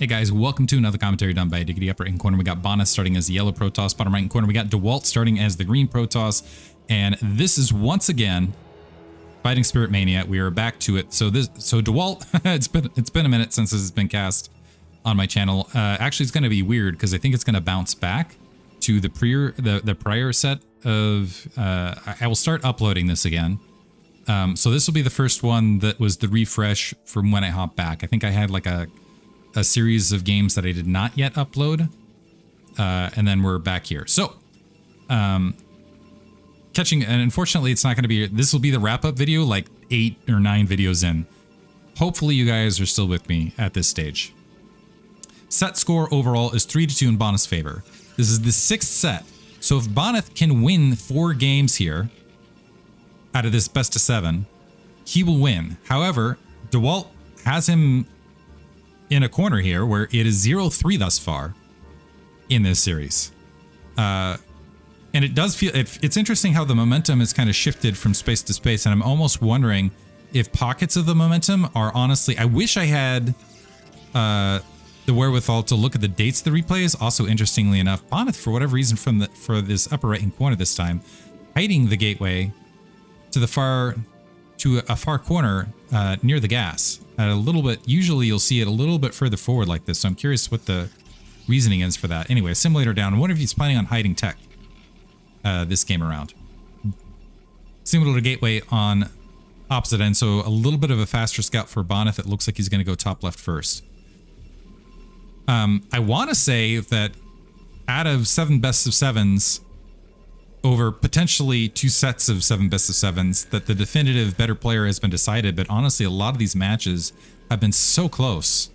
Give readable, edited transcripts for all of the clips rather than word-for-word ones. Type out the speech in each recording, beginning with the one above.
Hey guys, welcome to another commentary done by Diggity. Upper right corner, we got Bonyth starting as the yellow Protoss. Bottom right corner, we got Dewalt starting as the green Protoss. And this is once again Fighting Spirit Mania. We are back to it. So Dewalt, it's been a minute since this has been cast on my channel. Actually, it's going to be weird because I think it's going to bounce back to the prior set of. I will start uploading this again. So this will be the first one that was the refresh from when I hop back. I think I had like a series of games that I did not yet upload. And then we're back here. So, catching, and unfortunately it's not going to be, this will be the wrap up video like 8 or 9 videos in. Hopefully you guys are still with me at this stage. Set score overall is 3-2 in Bonyth's favor. This is the 6th set. So if Bonyth can win 4 games here out of this best of 7, he will win. However, Dewalt has him in a corner here where it is 0-3 thus far in this series. And it does feel, it's interesting how the momentum is kind of shifted from space to space. And I'm almost wondering if pockets of the momentum are honestly, I wish I had the wherewithal to look at the dates of the replays. Also, interestingly enough, Bonyth, for whatever reason, for this upper right hand corner this time, hiding the gateway to the far, to a far corner near the gas at a little bit. Usually you'll see it a little bit further forward like this. So I'm curious what the reasoning is for that. Anyway, simulator down. I wonder if he's planning on hiding tech this game around. Simulator gateway on opposite end. So a little bit of a faster scout for Bonyth. It looks like he's going to go top left first. I want to say that out of 7 best of 7s, over potentially 2 sets of 7 best of 7s, that the definitive better player has been decided, but honestly a lot of these matches have been so close.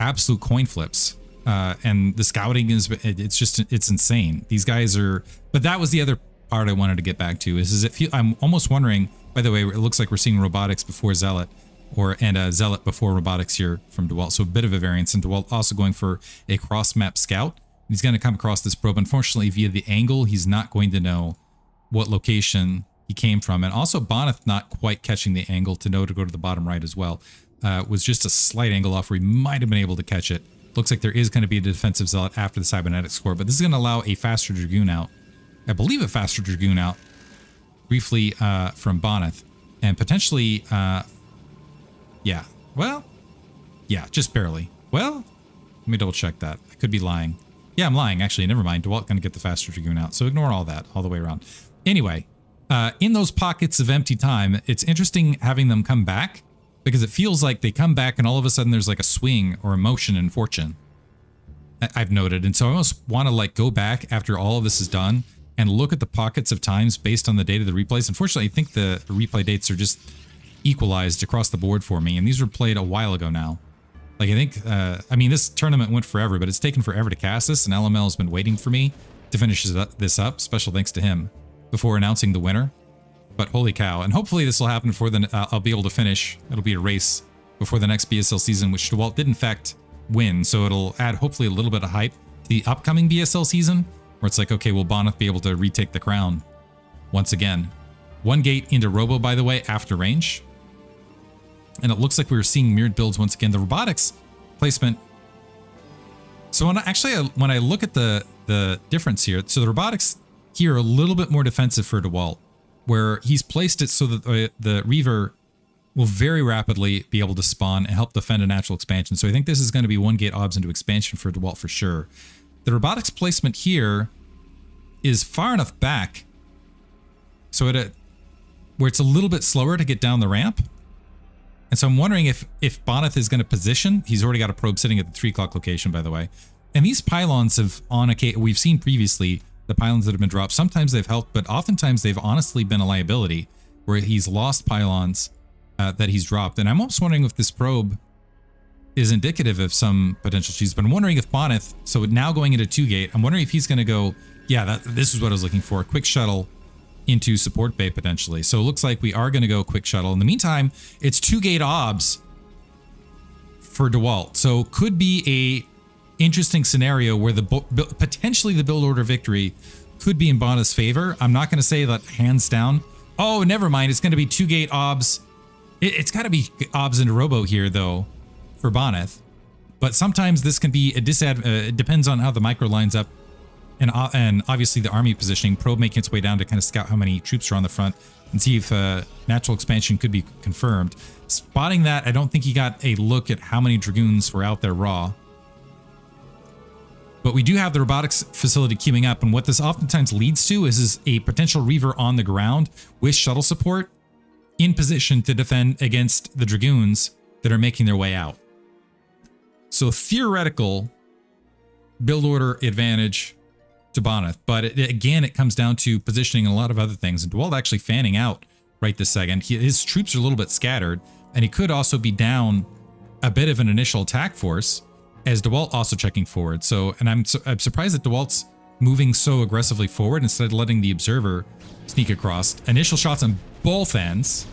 Absolute coin flips. And the scouting is, it's insane. These guys are, but that was the other part I wanted to get back to is it feel, I'm almost wondering, by the way, it looks like we're seeing robotics before zealot and zealot before robotics here from Dewalt. So a bit of a variance, and Dewalt also going for a cross map scout. He's going to come across this probe. Unfortunately, via the angle, he's not going to know what location he came from. And also Bonyth not quite catching the angle to know to go to the bottom right as well. Was just a slight angle off where he might have been able to catch it. Looks like there is going to be a defensive zealot after the cybernetics score, but this is going to allow a faster Dragoon out. I believe a faster Dragoon out briefly from Bonyth. And potentially, yeah, well, yeah, just barely. Well, let me double check that. I could be lying. Yeah, I'm lying, actually. Never mind. Dewalt going to get the faster Dragoon out, so ignore all that all the way around. Anyway, in those pockets of empty time, it's interesting having them come back because it feels like they come back and all of a sudden there's like a swing or a motion in fortune, I've noted. And so I almost want to like go back after all of this is done and look at the pockets of times based on the date of the replays. Unfortunately, I think the replay dates are just equalized across the board for me, and these were played a while ago now. Like I think, I mean, this tournament went forever, but it's taken forever to cast this, and LML has been waiting for me to finish this up. Special thanks to him before announcing the winner. But holy cow! And hopefully this will happen before then. I'll be able to finish. It'll be a race before the next BSL season, which Dewalt did in fact win. So it'll add hopefully a little bit of hype to the upcoming BSL season, where it's like, okay, will Bonyth be able to retake the crown once again? 1 gate into Robo, by the way, after range. And it looks like we were seeing mirrored builds once again. The robotics placement. So when I look at the difference here, so the robotics here are a little bit more defensive for Dewalt, where he's placed it so that the Reaver will very rapidly be able to spawn and help defend a natural expansion. So I think this is going to be 1 gate obs into expansion for Dewalt for sure. The robotics placement here is far enough back, so where it's a little bit slower to get down the ramp. And so I'm wondering if Bonyth is going to position. He's already got a probe sitting at the 3 o'clock location, by the way. And these pylons have on occasion, we've seen previously the pylons that have been dropped. Sometimes they've helped, but oftentimes they've honestly been a liability where he's lost pylons that he's dropped. And I'm almost wondering if this probe is indicative of some potential cheese. But I'm wondering if Bonyth, so now going into 2 gate, I'm wondering if he's going to go, yeah, this is what I was looking for, a quick shuttle into support bay potentially. So it looks like we are going to go quick shuttle. In the meantime, it's 2 gate obs for Dewalt. So could be a interesting scenario where potentially the build order victory could be in Bonyth's favor. I'm not going to say that hands down. Oh, never mind. It's going to be 2 gate obs. It's got to be obs into Robo here though for Bonyth. But sometimes this can be a disadvantage. It depends on how the micro lines up and obviously the army positioning. Probe making its way down to kind of scout how many troops are on the front and see if natural expansion could be confirmed. Spotting that, I don't think he got a look at how many Dragoons were out there raw. But we do have the robotics facility queuing up, and what this oftentimes leads to is a potential Reaver on the ground with shuttle support in position to defend against the Dragoons that are making their way out. So theoretical build order advantage to Bonyth, but again, it comes down to positioning and a lot of other things. And Dewalt actually fanning out right this second. His troops are a little bit scattered, and he could also be down a bit of an initial attack force, as Dewalt also checking forward. So, and I'm surprised that Dewalt's moving so aggressively forward instead of letting the observer sneak across. Initial shots on both ends.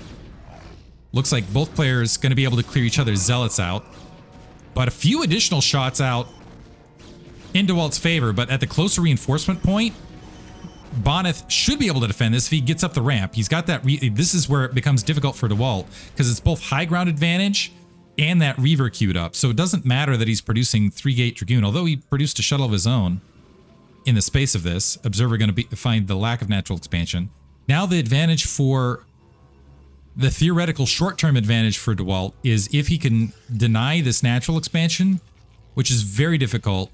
Looks like both players going to be able to clear each other's zealots out, but a few additional shots out in Dewalt's favor. But at the closer reinforcement point, Bonyth should be able to defend this if he gets up the ramp. He's got that. This is where it becomes difficult for Dewalt, because it's both high ground advantage and that Reaver queued up. So it doesn't matter that he's producing 3-gate Dragoon, although he produced a shuttle of his own in the space of this. Observer going to find the lack of natural expansion. Now the advantage for the theoretical short-term advantage for Dewalt is if he can deny this natural expansion, which is very difficult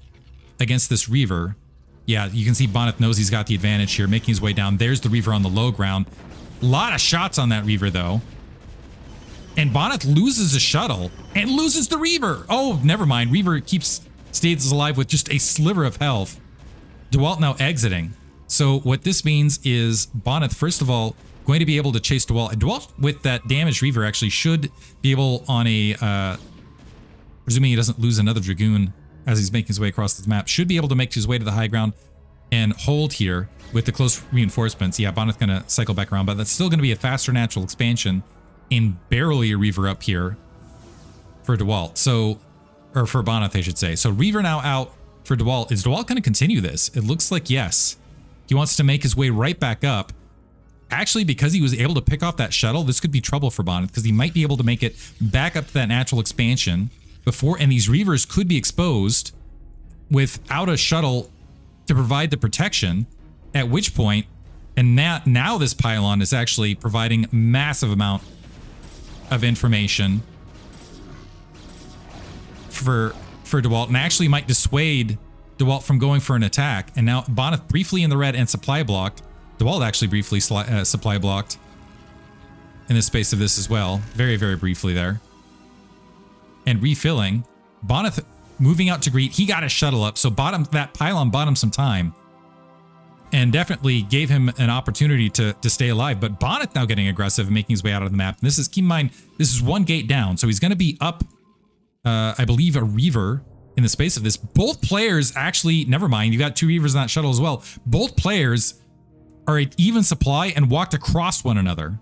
against this Reaver. Yeah, you can see Bonyth knows he's got the advantage here, making his way down. There's the Reaver on the low ground. A lot of shots on that Reaver, though. And Bonyth loses a shuttle and loses the Reaver. Oh, never mind. Reaver stays alive with just a sliver of health. Dewalt now exiting. So what this means is Bonyth, first of all, going to be able to chase Dewalt. And Dewalt with that damaged Reaver actually should be able on a, presuming he doesn't lose another Dragoon as he's making his way across this map, should be able to make his way to the high ground and hold here with the close reinforcements. Yeah, Bonyth going to cycle back around, but that's still going to be a faster natural expansion and barely a Reaver up here for Dewalt. So, or for Bonyth, I should say. So Reaver now out for Dewalt. Is Dewalt going to continue this? It looks like yes. He wants to make his way right back up. Actually, because he was able to pick off that shuttle, this could be trouble for Bonyth, because he might be able to make it back up to that natural expansion before, and these Reavers could be exposed without a shuttle to provide the protection, at which point, and now this pylon is actually providing massive amount of information for Dewalt, and actually might dissuade Dewalt from going for an attack. And now Bonyth briefly in the red and supply blocked. Dewalt actually briefly supply blocked in the space of this as well. Very, very briefly there. And refilling. Bonyth moving out to greet. He got a shuttle up, so that pylon bought him some time and definitely gave him an opportunity to stay alive. But Bonyth now getting aggressive and making his way out of the map. And this is, keep in mind, this is one gate down. So he's going to be up, I believe, a Reaver in the space of this. Both players actually, never mind, you got two Reavers in that shuttle as well. Both players are at even supply and walked across one another.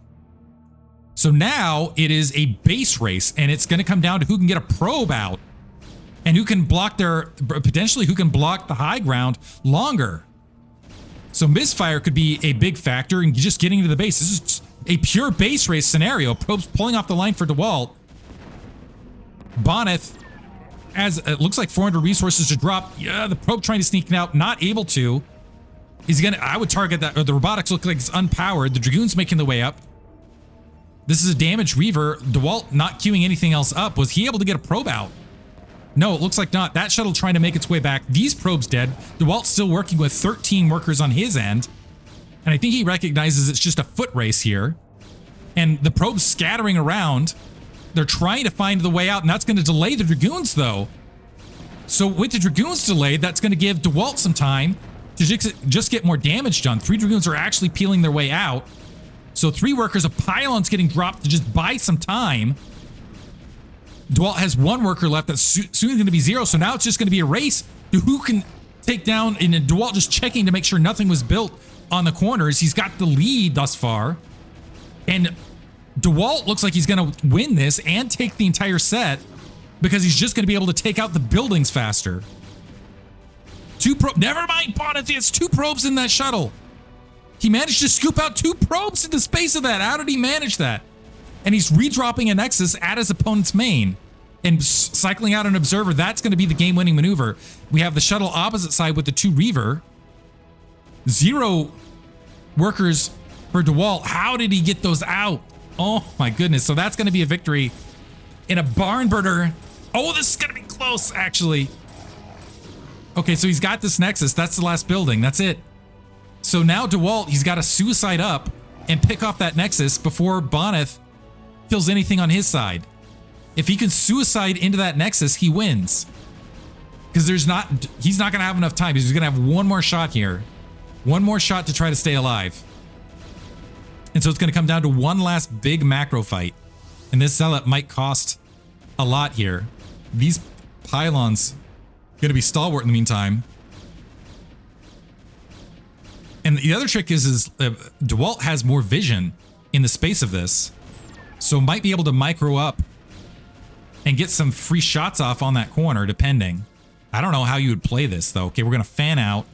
So now it is a base race, and it's going to come down to who can get a probe out and who can block their, potentially who can block the high ground longer. So misfire could be a big factor in just getting to the base. This is a pure base race scenario. Probes pulling off the line for Dewalt. Bonyth has, it looks like, 400 resources to drop. Yeah, the probe trying to sneak out, not able to. He's gonna, I would target that, or the robotics look like it's unpowered. The Dragoon's making the way up. This is a damaged Reaver. Dewalt not queuing anything else up. Was he able to get a probe out? No, it looks like not. That shuttle trying to make its way back. These probes dead. Dewalt still working with 13 workers on his end. And I think he recognizes it's just a foot race here. And the probes scattering around. They're trying to find the way out, and that's going to delay the Dragoons, though. So with the Dragoons delayed, that's going to give Dewalt some time to just get more damage done. 3 Dragoons are actually peeling their way out. So 3 workers, a pylon's getting dropped to just buy some time. Dewalt has 1 worker left. That's soon going to be 0. So now it's just going to be a race to who can take down. And Dewalt just checking to make sure nothing was built on the corners. He's got the lead thus far. And Dewalt looks like he's going to win this and take the entire set, because he's just going to be able to take out the buildings faster. 2 probes. Never mind, Bonyth. It's 2 probes in that shuttle. He managed to scoop out 2 probes in the space of that. How did he manage that? And he's redropping a Nexus at his opponent's main. and cycling out an observer, that's going to be the game-winning maneuver. We have the shuttle opposite side with the 2 Reaver. 0 workers for Dewalt. How did he get those out? Oh my goodness. So that's going to be a victory in a barn burner. Oh, this is going to be close, actually. Okay, so he's got this Nexus. That's the last building. That's it. So now Dewalt, he's got to suicide up and pick off that Nexus before Bonyth kills anything on his side. If he can suicide into that Nexus, he wins. Because he's not going to have enough time. He's going to have one more shot here. One more shot to try to stay alive. And so it's going to come down to one last big macro fight. And this zealot might cost a lot here. These pylons are going to be stalwart in the meantime. And the other trick is Dewalt has more vision in the space of this. So might be able to micro up and get some free shots off on that corner, depending. I don't know how you would play this, though. Okay, we're going to fan out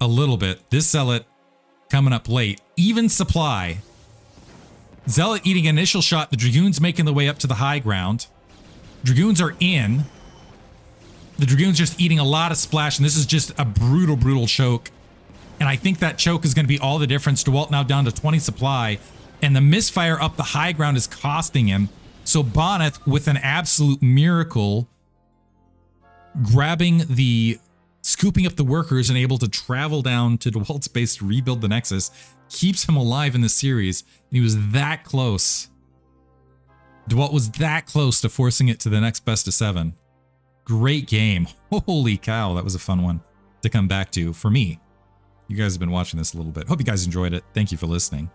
a little bit. This zealot coming up late. Even supply. Zealot eating initial shot. The Dragoons making the way up to the high ground. Dragoons are in. The Dragoons just eating a lot of splash, and this is just a brutal, brutal choke. And I think that choke is going to be all the difference. Dewalt now down to 20 supply, and the misfire up the high ground is costing him. So Bonyth, with an absolute miracle, scooping up the workers and able to travel down to Dewalt's base to rebuild the Nexus, keeps him alive in the series. And he was that close. Dewalt was that close to forcing it to the next best of 7. Great game. Holy cow, that was a fun one to come back to for me. You guys have been watching this a little bit. Hope you guys enjoyed it. Thank you for listening.